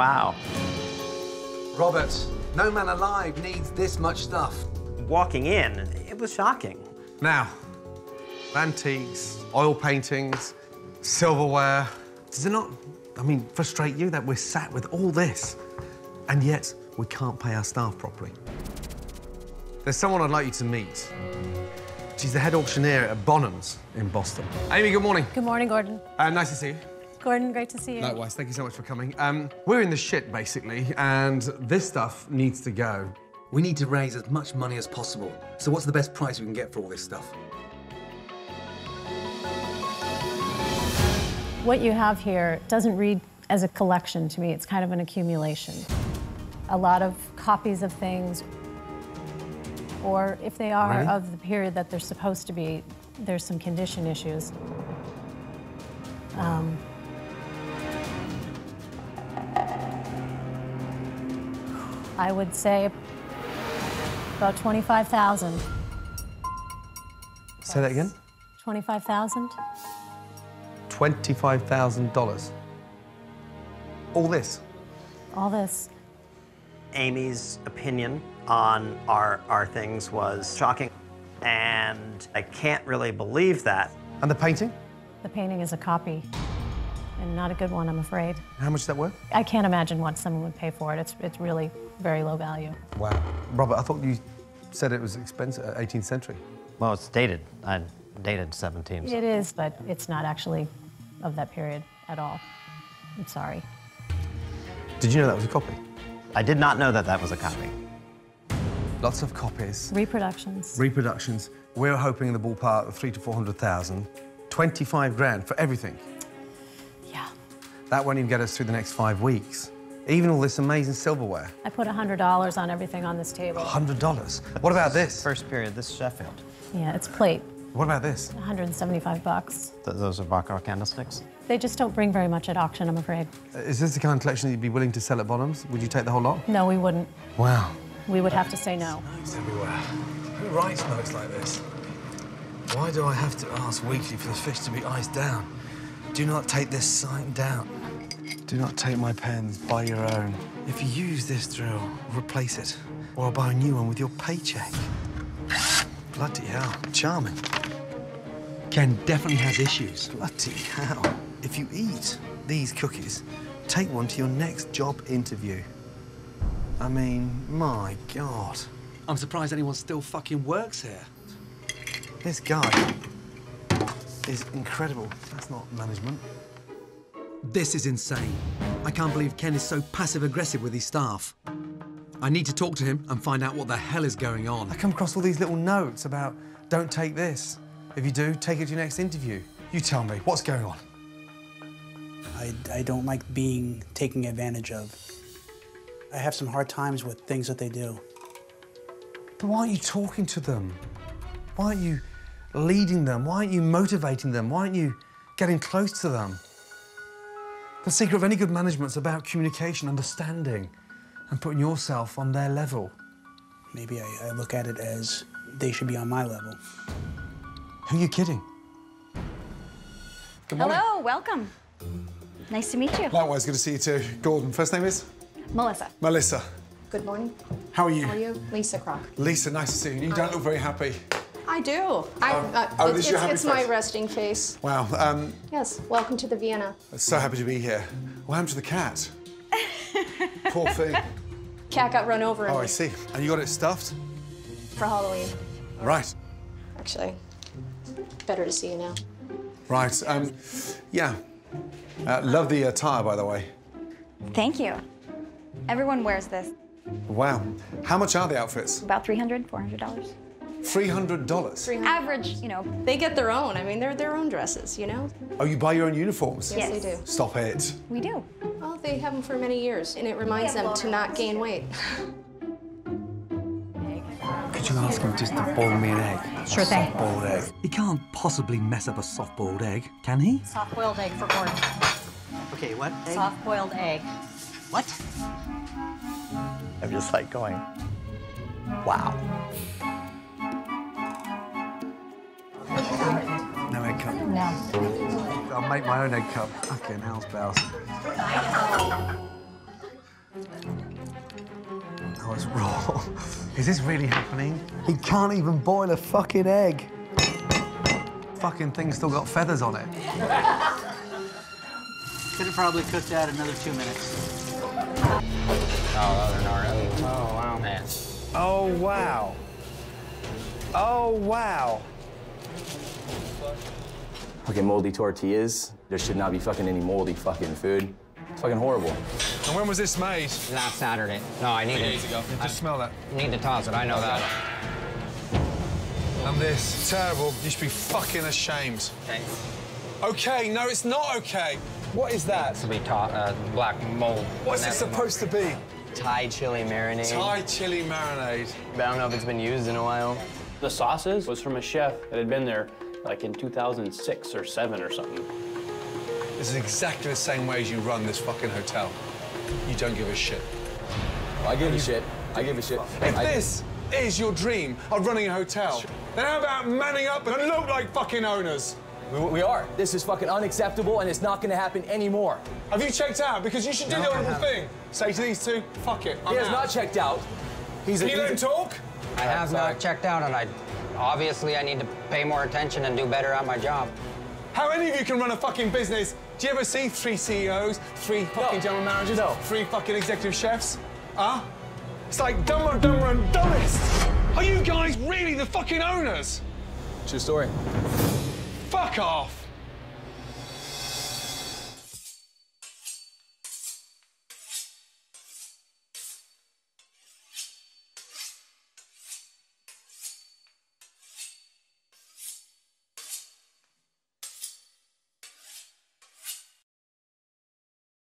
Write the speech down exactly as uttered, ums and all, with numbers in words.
Wow. Robert, no man alive needs this much stuff. Walking in, it was shocking. Now, antiques, oil paintings, silverware. Does it not, I mean, frustrate you that we're sat with all this and yet we can't pay our staff properly? There's someone I'd like you to meet. She's the head auctioneer at Bonhams in Boston. Amy, good morning. Good morning, Gordon. Uh, nice to see you. Gordon, great to see you. Likewise, thank you so much for coming. Um, we're in the shit, basically, and this stuff needs to go. We need to raise as much money as possible. So what's the best price we can get for all this stuff? What you have here doesn't read as a collection to me. It's kind of an accumulation. A lot of copies of things, or if they are really? Of the period that they're supposed to be, there's some condition issues. Um, I would say about twenty-five thousand. Say that again? twenty-five thousand. twenty-five thousand dollars. All this? All this. Amy's opinion on our, our things was shocking, and I can't really believe that. And the painting? The painting is a copy, and not a good one, I'm afraid. How much is that worth? I can't imagine what someone would pay for it. It's, it's really very low value. Wow. Robert, I thought you said it was expensive, eighteenth century. Well, it's dated. I dated seventeen. So. It is, but it's not actually of that period at all. I'm sorry. Did you know that was a copy? I did not know that that was a copy. Lots of copies. Reproductions. Reproductions. We're hoping in the ballpark of three to four hundred thousand. Twenty-five grand for everything. Yeah. That won't even get us through the next five weeks. Even all this amazing silverware. I put one hundred dollars on everything on this table. one hundred dollars? What about this? First period, this is Sheffield. Yeah, it's plate. What about this? one hundred seventy-five bucks. Th those are Baccarat candlesticks? They just don't bring very much at auction, I'm afraid. Is this the kind of collection that you'd be willing to sell at Bonhams? Would you take the whole lot? No, we wouldn't. Wow. We would have to say no. Notes everywhere. Who writes notes like this? Why do I have to ask weekly for the fish to be iced down? Do not take this sign down. Do not take my pens, buy your own. If you use this drill, replace it, or I'll buy a new one with your paycheck. Bloody hell, charming. Ken definitely has issues. Bloody hell. If you eat these cookies, take one to your next job interview. I mean, my God. I'm surprised anyone still fucking works here. This guy is incredible. That's not management. This is insane. I can't believe Ken is so passive-aggressive with his staff. I need to talk to him and find out what the hell is going on. I come across all these little notes about don't take this. If you do, take it to your next interview. You tell me, what's going on? I, I don't like being taken advantage of. I have some hard times with things that they do. But why aren't you talking to them? Why aren't you leading them? Why aren't you motivating them? Why aren't you getting close to them? The secret of any good management is about communication, understanding, and putting yourself on their level. Maybe I, I look at it as they should be on my level. Who are you kidding? Good morning. Hello, welcome. Nice to meet you. Likewise, good to see you too. Gordon, first name is? Melissa. Melissa. Good morning. How are you? How are you? Lisa Croc. Lisa, nice to see you. You don't look very happy. I do. I, um, uh, oh, it's it's, it's my resting face. Wow. Um, yes, welcome to the Vienna. So happy to be here. What happened to the cat? Poor thing. Cat got run over. Oh, I see. And you got it stuffed? For Halloween. Right. Actually, better to see you now. Right. Um, yeah. Uh, love the attire, by the way. Thank you. Everyone wears this. Wow. How much are the outfits? About three hundred, four hundred dollars. three hundred dollars? Average, you know. They get their own. I mean, they're their own dresses, you know? Oh, you buy your own uniforms? Yes, yes. They do. Stop it. We do. Well, they have them for many years, and it reminds them to not gain weight. Could you ask him just to boil me an egg? Sure thing. Soft-boiled egg. He can't possibly mess up a soft-boiled egg, can he? Soft-boiled egg for Gordon. Okay, what? Soft-boiled egg. What? I'm just like going, wow. No egg cup. No. I'll make my own egg cup. Fucking hell's bells. That was raw. Is this really happening? He can't even boil a fucking egg. Fucking thing's still got feathers on it. Could have probably cooked out another two minutes. Oh, oh wow, man. Oh, wow. Oh, wow. Fucking moldy tortillas. There should not be fucking any moldy fucking food. It's fucking horrible. And when was this made? Last Saturday. No, I need Three it. days ago. I just smell that. Need to toss it. I know that. And this terrible. You should be fucking ashamed. Thanks. Okay. No, it's not okay. What is that? It's to be taught, uh, black mold. What's it supposed mold? to be? Thai chili marinade. Thai chili marinade. But I don't know if it's been used in a while. The sauces was from a chef that had been there like in two thousand six or seven or something. This is exactly the same way as you run this fucking hotel. You don't give a shit. Well, I give a shit. I give a shit. If I this give... is your dream of running a hotel, sure. then how about manning up and look like fucking owners? We are. This is fucking unacceptable, and it's not going to happen anymore. Have you checked out? Because you should do no, the other thing. Say to these two, fuck it. I'm he has out. not checked out. He's. He don't talk. I have I'm not sorry. checked out, and I obviously I need to pay more attention and do better at my job. How many of you can run a fucking business? Do you ever see three C E Os, three fucking no. general managers, no. three fucking executive chefs? Huh? It's like dumber, dumber, and dumbest. Are you guys really the fucking owners? True story. Fuck off!